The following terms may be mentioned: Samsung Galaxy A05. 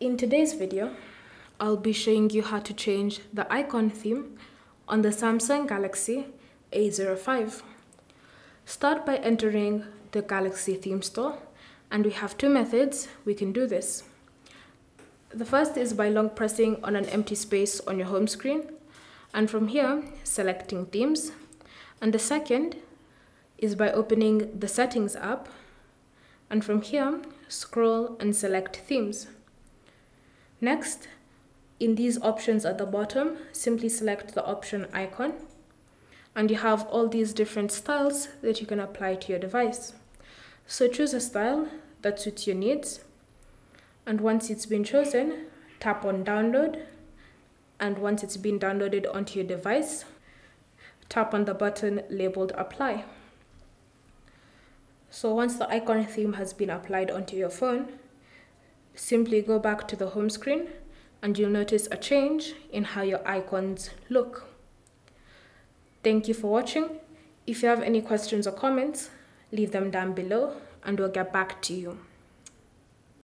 In today's video, I'll be showing you how to change the icon theme on the Samsung Galaxy A05. Start by entering the Galaxy theme store, and we have two methods we can do this. The first is by long pressing on an empty space on your home screen, and from here selecting themes. And the second is by opening the settings app, and from here scroll and select themes. Next, in these options at the bottom, simply select the option icon, and you have all these different styles that you can apply to your device. So choose a style that suits your needs, and once it's been chosen, tap on download, and once it's been downloaded onto your device, tap on the button labeled apply. So once the icon theme has been applied onto your phone, simply go back to the home screen and you'll notice a change in how your icons look. Thank you for watching. If you have any questions or comments, leave them down below and we'll get back to you.